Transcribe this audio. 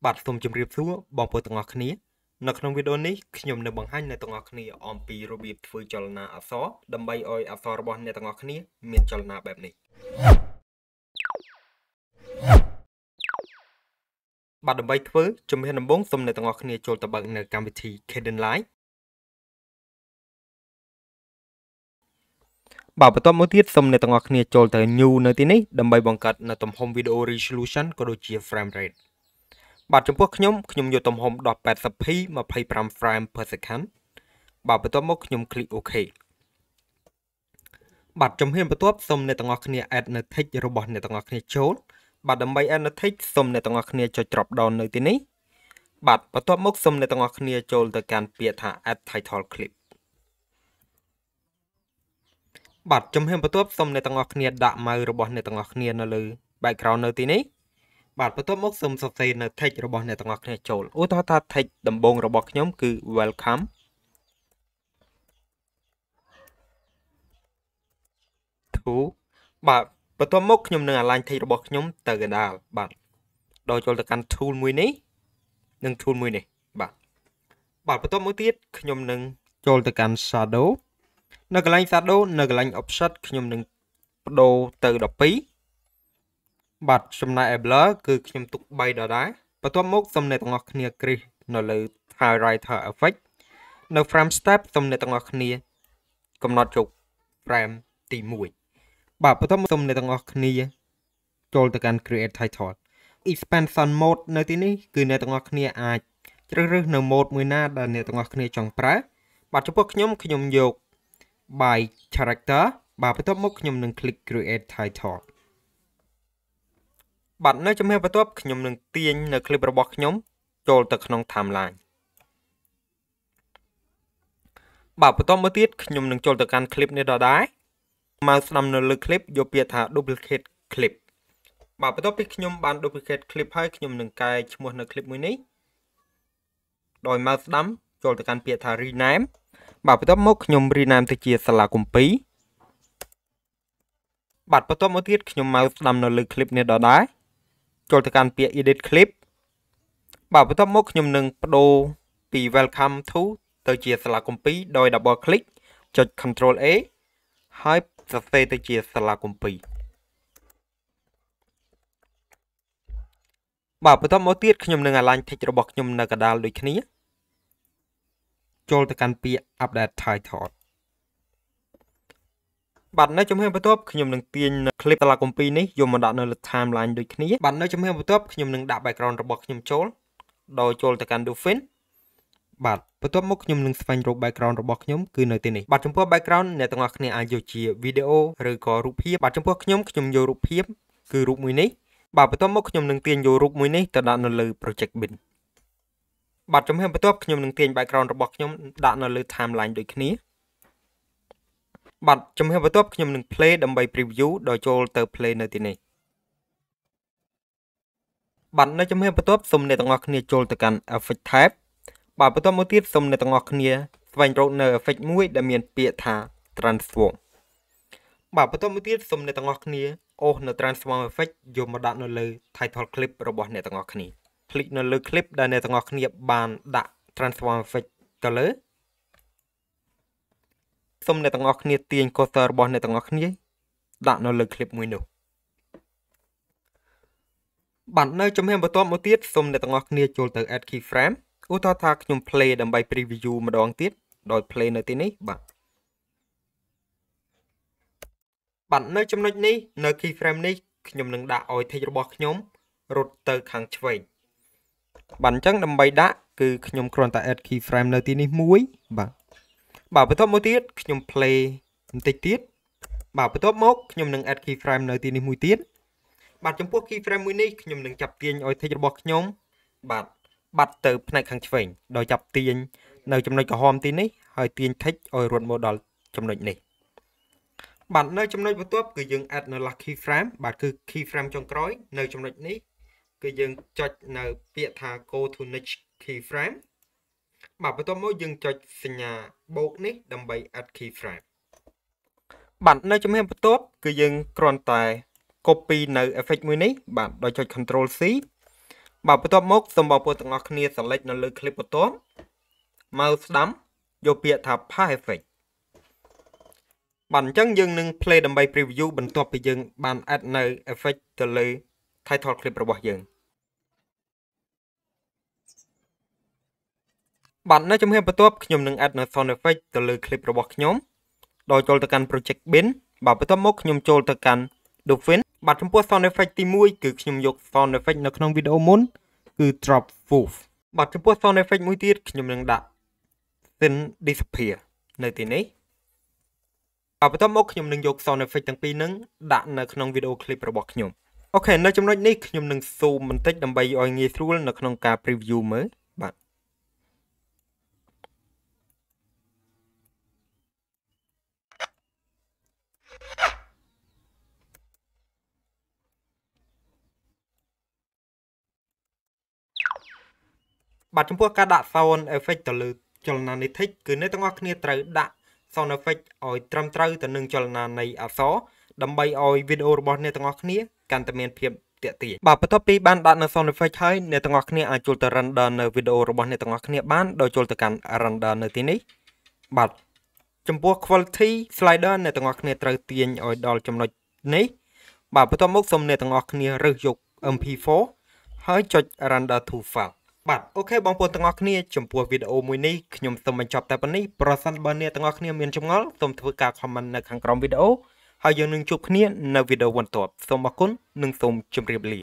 But some jim rip through, bumpot on acne. Knock no with only, Kyum no behind net on acne on P. Ruby Fujalna Assaw, the by oil Assaw one net on acne, Mitchelna Babney. But the bite were, Jim Hen and Bong, some net on acne, Jolta Bagner Gambity, Caden Lie. Bà bắt đầu một tiết xong nè tông ngọc nè chôl tới nhu nè tí này đâm bay bằng cách nè tông hông video resolution có đôi chia frame rate. Bà trong quốc nhóm vô tông hông đọc 80p mà pay pram frame per second. Bà bắt đầu một nhóm click OK. Bà trong hiên bắt đầu xong nè tông ngọc nè add nè thích robot nè tông ngọc nè chôl. Bà đâm bay add nè thích xong nè tông ngọc nè cho drop down nè tí này. Bà bắt đầu một xong nè tông ngọc nè chôl tới can bịa thả add title clip. But chấm hẹn bắt đầu xong nè tông ngọc nè đã màu robot nè tông ngọc nè nó lư background nè tí này. Bạn bắt đầu mốc xong sắp xê nè thách robot nè tông ngọc nè chôl. Ủa thó thách thách đầm bông robot nhóm cứ welcome. Thú. Bạn bắt đầu mốc nhóm nâng à lãnh thách robot nhóm tờ gần đà. Bạn đòi chôl tờ căn tool mùi này. Nâng tool mùi này. Bạn bắt đầu mốc tiết nhóm nâng chôl tờ căn shadow. Nâng lạnh shadow, nâng lạnh offset khuyên nâng đồ từ đọc phí. Bạch xâm này em lỡ cứ khuyên tục bay đỏ đá. Bà tốt mốt xâm này tông ngọt khuyên kì. Nó là highlighter effect. Nâng frame step xâm này tông ngọt khuyên. Cầm nó chụp frame tí mùi. Bà tốt mốt xâm này tông ngọt khuyên. Chôl tự can create title. Expansion mode nơi tí ní. Cứ này tông ngọt khuyên ai. Chứ rước nâng mode mùi na là này tông ngọt khuyên chọn prá. Bà chú bức nhóm khuyên dột. By character, bà bắt đầu mốc nhóm nâng click create title. Bạn nơi chấm heo bắt đầu nhóm nâng tiên nâng clip robot nhóm chôl tờ khăn timeline. Bà bắt đầu mơ tiết nhóm nâng chôl tờ can clip nơi đó đáy. Mà xăm nâng lưu clip dô bia thả duplicate clip. Bà bắt đầu nhóm bán duplicate clip hay nhóm nâng cài chmua nâng clip mùi ní. Đòi mà xăm chôl tờ can bia thả rename. Bà bắt đầu mốc nhóm rename từ chia xa là cùng phí. Bà bắt đầu mốc tiết nhóm mouse làm nở lưu clip này đó đá. Chôl thật ăn bịa edit clip. Bà bắt đầu mốc nhóm nâng bắt đầu bì welcome thú từ chia xa là cùng phí đôi double click. Chốt Ctrl A. Hai xa xe từ chia xa là cùng phí. Bà bắt đầu mốc tiết nhóm nâng ảnh thích robot nhóm nở cả đá lùi khá ní. Chôl tự can bịa update title. Bạn nơi chấm heo bắt đầu khi nhóm nâng tiên clip là công ty này dùng một đoạn là timeline đối khní. Bạn nơi chấm heo bắt đầu khi nhóm nâng đã background robot nhóm chôl. Đòi chôl tự can do fin. Bạn bắt đầu mốc nhóm nâng fan robot background robot nhóm cứ nơi tên này. Bạn chấm phước background này tông ngọc này ai vô chia video rồi có rụp hiếp. Bạn chấm phước khi nhóm vô rụp hiếp cứ rụp mùi này. Bạn bắt đầu mốc nhóm nâng tiên vô rụp mùi này từ đoạn là project bin. Bạn chấm hẹn bắt đầu khi nhóm nâng tiền background robot nhóm đã nở lưu timeline đối khní. Bạn chấm hẹn bắt đầu khi nhóm nâng play đâm bay preview đòi chôl tờ play nơi tiền này. Bạn nơi chấm hẹn bắt đầu xông này tông ngọc này chôl tờ căn effect type. Bạn bắt đầu mô tiết xông này tông ngọc này xoay rộng nơi effect mũi đã miền bịa thả transform. Bạn bắt đầu mô tiết xông này tông ngọc này ôn nơi transform effect dùng một đoạn nở lưu title clip robot này tông ngọc này. Click nâng lưu clip đã nè tông ngọc nghiệp bàn đã transform effect cho lỡ. Xong nè tông ngọc nghiệp tiền có sở bỏ nè tông ngọc nghiệp đã nâng lưu clip mùi nụ. Bạn nơi chấm hẹn bắt đầu một tiết xong nè tông ngọc nghiệp chôl tới add keyframe. Ú thao thạc nhóm play đầm bay preview mà đoàn tiết. Đói play nơi tên ấy bạn. Bạn nơi chấm này nơi keyframe này nhóm nâng đã oi thay robot nhóm. Rốt tờ kháng chvây. Bạn chẳng đâm bay đã cứ nhóm còn tại add keyframe nơi tí này mũi. Bà bắt đầu một tiết nhóm play một tích tiết. Bà bắt đầu một nhóm nâng add keyframe nơi tí này mũi tiết. Bạn chấm quốc keyframe mũi này nhóm nâng chạp tiên ôi thay robot nhóm. Bạn bắt tờ phần này kháng chvây. Đòi chạp tiên nơi chấm nơi cả hôm tí này. Hỏi tiên thích ôi ruột mô đỏ chấm nơi này. Bạn nơi chấm nơi bắt đầu cứ dừng add nơi là keyframe. Bạn cứ keyframe trong crói nơi chấm nơi này. Cứ dừng chọt nở bịa thả go to next keyframe. Bạn bắt đầu mô dừng chọt sinh nhà bột này đâm bày add keyframe. Bạn nơi chấm hẹn bắt đầu cứ dừng còn tài copy nở effect mùi này. Bạn đòi chọt Ctrl C. បាទបន្ទាប់មកសូមបងប្អូនទាំងអស់គ្នា បាទចំពោះ sound effect ទី1 គឺខ្ញុំយក sound effect នៅក្នុងវីដេអូមុនគឺ drop woof បាទចំពោះ sound effect មួយទៀតខ្ញុំនឹងដាក់ thin disappear នៅទីនេះបាទបន្ទាប់មកខ្ញុំនឹងយក sound effect ទាំងពីរនឹងដាក់នៅក្នុងវីដេអូ clip របស់ខ្ញុំ Okay នៅចំណុចនេះខ្ញុំនឹង zoom បន្តិចដើម្បីឲ្យងាយស្រួលនៅក្នុងការ preview មើលបាទ បាទចំពោះការដាក់ sound effect ទៅលើចលនានេះគឺអ្នកទាំងអស់គ្នាត្រូវដាក់ sound effect ឲ្យត្រឹមត្រូវទៅនឹងចលនានៃអក្សរដើម្បីឲ្យវីដេអូរបស់អ្នកទាំងអស់គ្នាកាន់តែមានភាពទាក់ទាញបាទបន្ទាប់ពីបានដាក់នៅ sound effect ហើយអ្នកទាំងអស់គ្នាអាចចូលទៅ render នៅវីដេអូរបស់អ្នកទាំងអស់គ្នាបានដោយចូលទៅកាន់ render នៅទីនេះបាទចំពោះ quality slider អ្នកទាំងអស់គ្នាត្រូវទាញឲ្យដល់ចំណុចនេះបាទបន្ទាប់មកសូមអ្នកទាំងអស់គ្នារើសយក MP4 ហើយចុច render to file បាទអូខេបងប្អូនទាំងអស់គ្នាចំពោះវីដេអូមួយនេះខ្ញុំសូមបញ្ចប់តែប៉ុណ្្នេះប្រសិនបើអ្នកទាំងអស់គ្នាមានចម្ងល់សូមធ្វើការ comment នៅខាងក្រោមវីដេអូហើយយើងនឹងជួបគ្នានៅវីដេអូបន្ទាប់សូមអរគុណនិងសូមជម្រាបលា